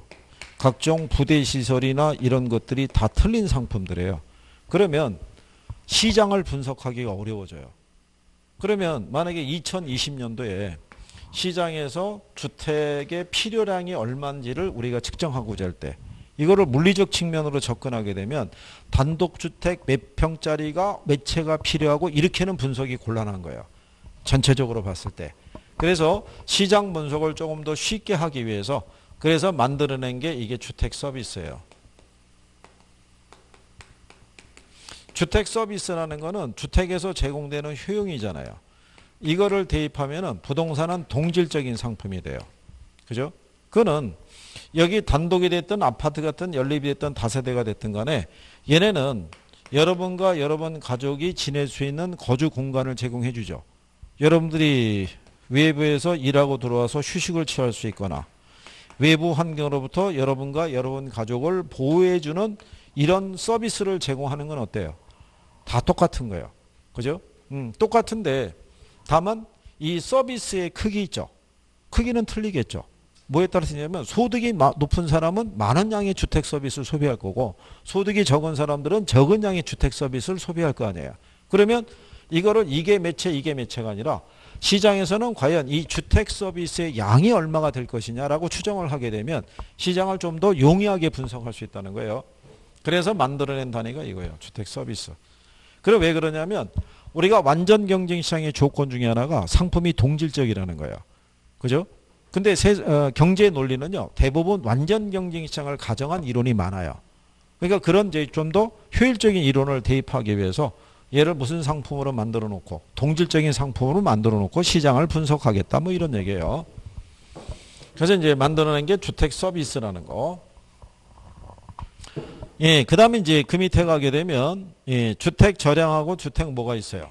각종 부대시설이나 이런 것들이 다 틀린 상품들이에요. 그러면 시장을 분석하기가 어려워져요. 그러면 만약에 이천이십 년도에 시장에서 주택의 필요량이 얼마인지를 우리가 측정하고자 할 때 이거를 물리적 측면으로 접근하게 되면 단독주택 몇 평짜리가 몇 채가 필요하고 이렇게는 분석이 곤란한 거예요. 전체적으로 봤을 때. 그래서 시장 분석을 조금 더 쉽게 하기 위해서 그래서 만들어낸 게 이게 주택 서비스예요. 주택 서비스라는 거는 주택에서 제공되는 효용이잖아요. 이거를 대입하면은 부동산은 동질적인 상품이 돼요. 그죠? 그거는 여기 단독이 됐든 아파트 같든 연립이 됐든 다세대가 됐든 간에 얘네는 여러분과 여러분 가족이 지낼 수 있는 거주 공간을 제공해 주죠. 여러분들이 외부에서 일하고 들어와서 휴식을 취할 수 있거나 외부 환경으로부터 여러분과 여러분 가족을 보호해주는 이런 서비스를 제공하는 건 어때요? 다 똑같은 거예요. 그죠? 음, 똑같은데 다만 이 서비스의 크기 있죠. 크기는 틀리겠죠. 뭐에 따라서 있냐면 소득이 높은 사람은 많은 양의 주택 서비스를 소비할 거고 소득이 적은 사람들은 적은 양의 주택 서비스를 소비할 거 아니에요. 그러면 이거를 이게 몇 채 이게 몇 채가 아니라 시장에서는 과연 이 주택 서비스의 양이 얼마가 될 것이냐라고 추정을 하게 되면 시장을 좀 더 용이하게 분석할 수 있다는 거예요. 그래서 만들어낸 단위가 이거예요. 주택 서비스. 그럼 왜 그러냐면 우리가 완전 경쟁 시장의 조건 중에 하나가 상품이 동질적이라는 거예요. 그죠? 근데 세, 어, 경제 논리는요. 대부분 완전 경쟁 시장을 가정한 이론이 많아요. 그러니까 그런 좀 더 효율적인 이론을 대입하기 위해서 얘를 무슨 상품으로 만들어 놓고 동질적인 상품으로 만들어 놓고 시장을 분석하겠다 뭐 이런 얘기예요. 그래서 이제 만들어낸 게 주택 서비스라는 거. 예, 그 다음에 이제 그 밑에 가게 되면 예, 주택 절향하고 주택 뭐가 있어요?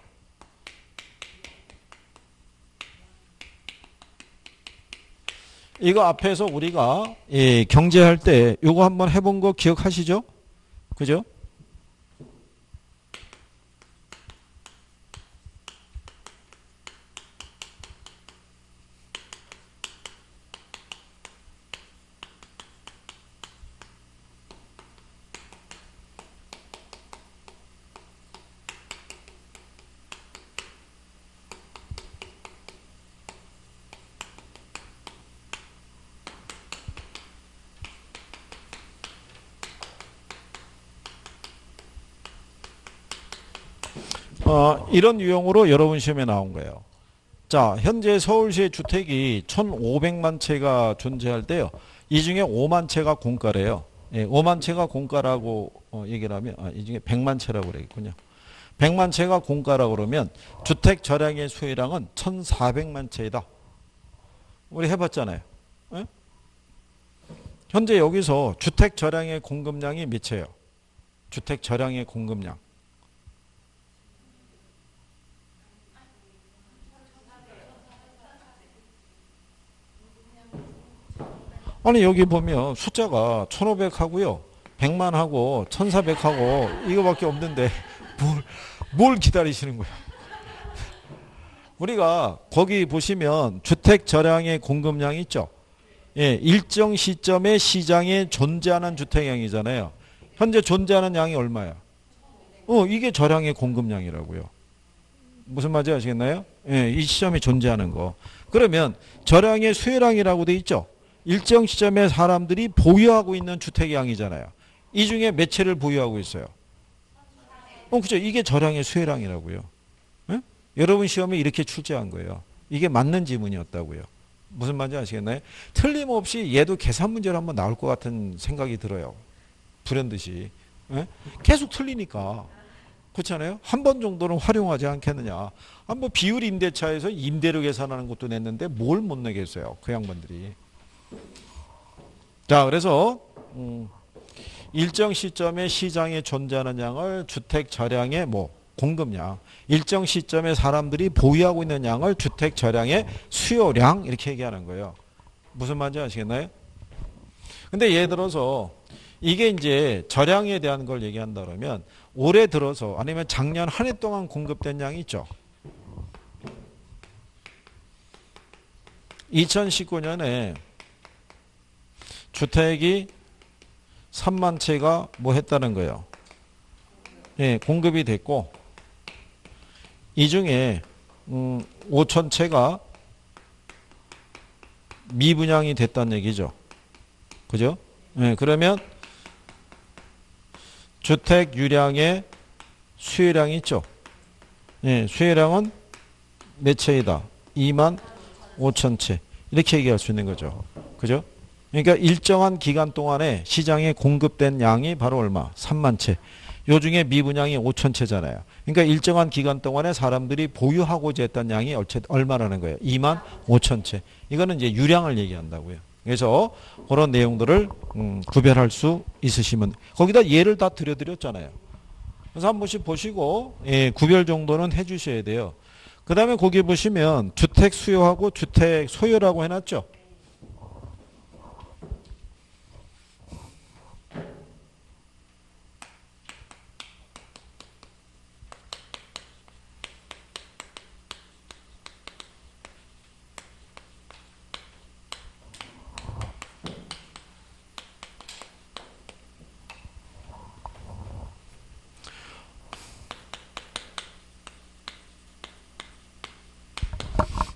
이거 앞에서 우리가 예, 경제할 때 이거 한번 해본 거 기억하시죠? 그죠? 어, 이런 유형으로 여러분 시험에 나온 거예요. 자, 현재 서울시의 주택이 천오백만 채가 존재할 때요. 이 중에 오만 채가 공가래요. 예, 오만 채가 공가라고 어, 얘기를 하면 아, 이 중에 백만 채라고 그랬군요. 백만 채가 공가라고 그러면 주택 절량의 수혜량은 천사백만 채이다. 우리 해봤잖아요. 예? 현재 여기서 주택 절량의 공급량이 미쳐요. 주택 절량의 공급량. 아니 여기 보면 숫자가 천오백하고요. 백만하고 천사백하고 이거밖에 없는데 뭘, 뭘 기다리시는 거예요. 우리가 거기 보시면 주택 절량의 공급량이 있죠. 예, 일정 시점에 시장에 존재하는 주택량이잖아요. 현재 존재하는 양이 얼마야? 어, 이게 절량의 공급량이라고요. 무슨 말인지 아시겠나요? 예, 이 시점에 존재하는 거. 그러면 절량의 수혜량이라고 돼 있죠. 일정 시점에 사람들이 보유하고 있는 주택의 양이잖아요. 이 중에 몇 채를 보유하고 있어요? 어, 그죠. 이게 절량의 수혜량이라고요. 예? 여러분 시험에 이렇게 출제한 거예요. 이게 맞는 지문이었다고요. 무슨 말인지 아시겠나요? 틀림없이 얘도 계산 문제로 한번 나올 것 같은 생각이 들어요. 불현듯이. 예? 계속 틀리니까. 그렇잖아요. 한 번 정도는 활용하지 않겠느냐. 아, 뭐 비율 임대차에서 임대료 계산하는 것도 냈는데 뭘 못 내겠어요. 그 양반들이. 자, 그래서 음, 일정 시점에 시장에 존재하는 양을 주택 절량의 뭐 공급량, 일정 시점에 사람들이 보유하고 있는 양을 주택 절량의 수요량 이렇게 얘기하는 거예요. 무슨 말인지 아시겠나요? 근데 예를 들어서 이게 이제 절량에 대한 걸 얘기한다 그러면 올해 들어서 아니면 작년 한 해 동안 공급된 양이 있죠. 이천십구 년에 주택이 삼만 채가 뭐 했다는 거예요. 예, 공급이 됐고 이 중에 음, 오천 채가 미분양이 됐다는 얘기죠. 그죠? 예, 그러면 주택 유량의 수혜량이 있죠. 예, 수혜량은 몇 채이다? 이만 오천 채. 이렇게 얘기할 수 있는 거죠. 그죠? 그러니까 일정한 기간 동안에 시장에 공급된 양이 바로 얼마? 삼만 채. 요 중에 미분양이 오천 채잖아요. 그러니까 일정한 기간 동안에 사람들이 보유하고자 했던 양이 얼마라는 거예요? 이만 오천 채. 이거는 이제 유량을 얘기한다고요. 그래서 그런 내용들을 음, 구별할 수 있으시면. 거기다 예를 다 들여드렸잖아요. 그래서 한 번씩 보시고 예, 구별 정도는 해주셔야 돼요. 그 다음에 거기 보시면 주택 수요하고 주택 소요라고 해놨죠.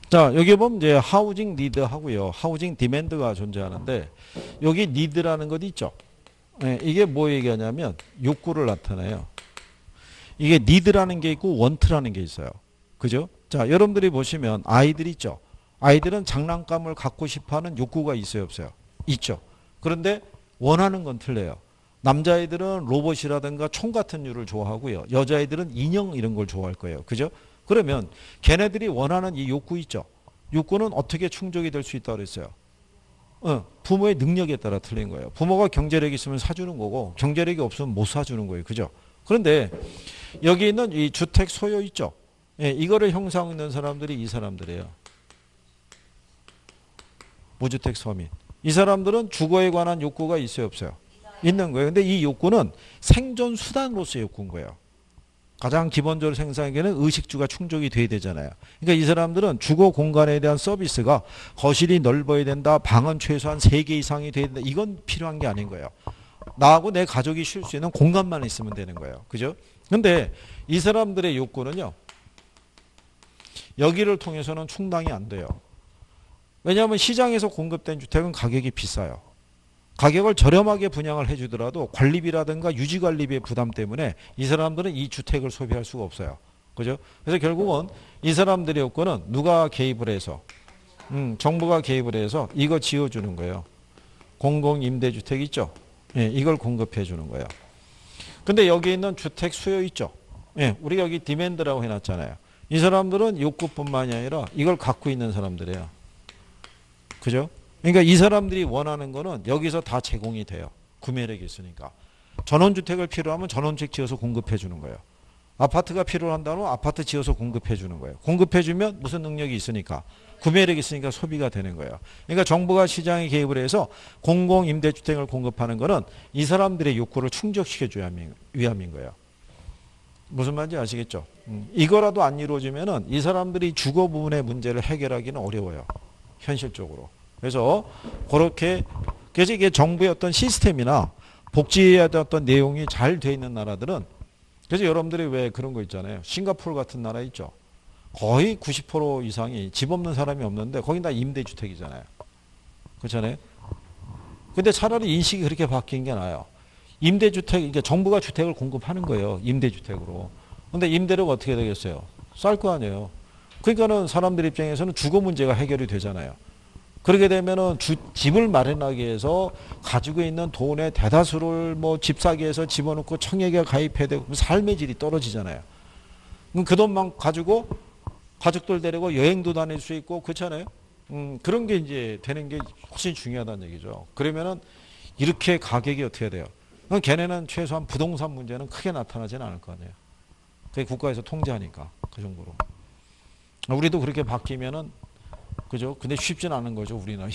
자, 여기 보면 이제 하우징 니드 하고요. 하우징 디맨드가 존재하는데 여기 니드라는 것 있죠. 네, 이게 뭐 얘기하냐면 욕구를 나타내요. 이게 니드라는 게 있고 원트라는 게 있어요. 그죠? 자, 여러분들이 보시면 아이들 있죠. 아이들은 장난감을 갖고 싶어하는 욕구가 있어요, 없어요? 있죠. 그런데 원하는 건 틀려요. 남자아이들은 로봇이라든가 총 같은 유를 좋아하고요. 여자아이들은 인형 이런 걸 좋아할 거예요. 그죠? 그러면 걔네들이 원하는 이 욕구 있죠. 욕구는 어떻게 충족이 될 수 있다고 그랬어요. 어, 부모의 능력에 따라 틀린 거예요. 부모가 경제력이 있으면 사주는 거고 경제력이 없으면 못 사주는 거예요. 그죠? 그런데 여기 있는 이 주택 소요 있죠. 예, 이거를 형성 있는 사람들이 이 사람들이에요. 무주택 서민. 이 사람들은 주거에 관한 욕구가 있어요, 없어요? 있는 거예요. 근데 이 욕구는 생존 수단으로서의 욕구인 거예요. 가장 기본적으로 생산에게는 의식주가 충족이 돼야 되잖아요. 그러니까 이 사람들은 주거 공간에 대한 서비스가 거실이 넓어야 된다. 방은 최소한 세 개 이상이 돼야 된다. 이건 필요한 게 아닌 거예요. 나하고 내 가족이 쉴 수 있는 공간만 있으면 되는 거예요. 그죠? 근데 이 사람들의 욕구는요. 여기를 통해서는 충당이 안 돼요. 왜냐하면 시장에서 공급된 주택은 가격이 비싸요. 가격을 저렴하게 분양을 해주더라도 관리비라든가 유지관리비의 부담 때문에 이 사람들은 이 주택을 소비할 수가 없어요. 그죠? 그래서 결국은 이 사람들의 요건은 누가 개입을 해서, 음, 정부가 개입을 해서 이거 지어주는 거예요. 공공임대주택 있죠? 예, 이걸 공급해 주는 거예요. 근데 여기 있는 주택 수요 있죠? 예, 우리 여기 디맨드라고 해놨잖아요. 이 사람들은 욕구뿐만이 아니라 이걸 갖고 있는 사람들이에요. 그죠? 그러니까 이 사람들이 원하는 거는 여기서 다 제공이 돼요. 구매력이 있으니까. 전원주택을 필요하면 전원주택 지어서 공급해 주는 거예요. 아파트가 필요한다면 아파트 지어서 공급해 주는 거예요. 공급해 주면 무슨 능력이 있으니까, 구매력이 있으니까 소비가 되는 거예요. 그러니까 정부가 시장에 개입을 해서 공공임대주택을 공급하는 거는 이 사람들의 욕구를 충족시켜줘야 위함인 거예요. 무슨 말인지 아시겠죠? 음, 이거라도 안 이루어지면은 이 사람들이 주거 부분의 문제를 해결하기는 어려워요. 현실적으로. 그래서 그렇게, 그래서 이게 정부의 어떤 시스템이나 복지에 대한 어떤 내용이 잘 돼 있는 나라들은, 그래서 여러분들이 왜 그런 거 있잖아요. 싱가포르 같은 나라 있죠. 거의 구십 퍼센트 이상이 집 없는 사람이 없는데 거긴 다 임대주택이잖아요. 그렇잖아요. 근데 차라리 인식이 그렇게 바뀐 게 나아요. 임대주택, 이게 그러니까 정부가 주택을 공급하는 거예요. 임대주택으로. 근데 임대료가 어떻게 되겠어요? 쌀 거 아니에요. 그러니까는 사람들 입장에서는 주거 문제가 해결이 되잖아요. 그렇게 되면은 주, 집을 마련하기 위해서 가지고 있는 돈의 대다수를 뭐 집 사기 위해서 집어넣고 청약에 가입해야 되고, 삶의 질이 떨어지잖아요. 그럼 그 돈만 가지고 가족들 데리고 여행도 다닐 수 있고, 그렇잖아요. 음, 그런 게 이제 되는 게 훨씬 중요하다는 얘기죠. 그러면은 이렇게 가격이 어떻게 돼요? 그럼 걔네는 최소한 부동산 문제는 크게 나타나지는 않을 거 아니에요. 그게 국가에서 통제하니까, 그 정도로. 우리도 그렇게 바뀌면은, 그죠? 근데 쉽진 않은 거죠, 우리는.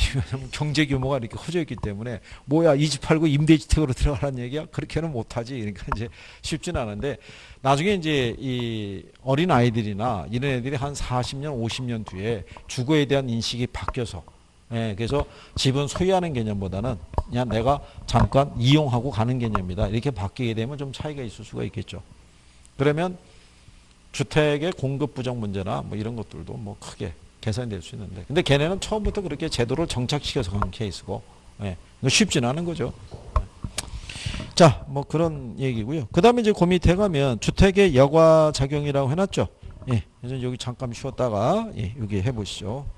경제 규모가 이렇게 커져 있기 때문에, 뭐야, 이 집 팔고 임대주택으로 들어가라는 얘기야? 그렇게는 못하지. 그러니까 이제 쉽진 않은데, 나중에 이제 이 어린 아이들이나 이런 애들이 한 사십 년, 오십 년 뒤에 주거에 대한 인식이 바뀌어서, 예, 그래서 집은 소유하는 개념보다는 그냥 내가 잠깐 이용하고 가는 개념이다. 이렇게 바뀌게 되면 좀 차이가 있을 수가 있겠죠. 그러면 주택의 공급 부정 문제나 뭐 이런 것들도 뭐 크게 개선이 될 수 있는데, 근데 걔네는 처음부터 그렇게 제도를 정착시켜서 간 케이스고, 예, 쉽지는 않은 거죠. 자, 뭐 그런 얘기고요. 그 다음에 이제 그 밑에 가면 주택의 여과 작용이라고 해놨죠. 예, 여기 잠깐 쉬었다가, 예, 여기 해보시죠.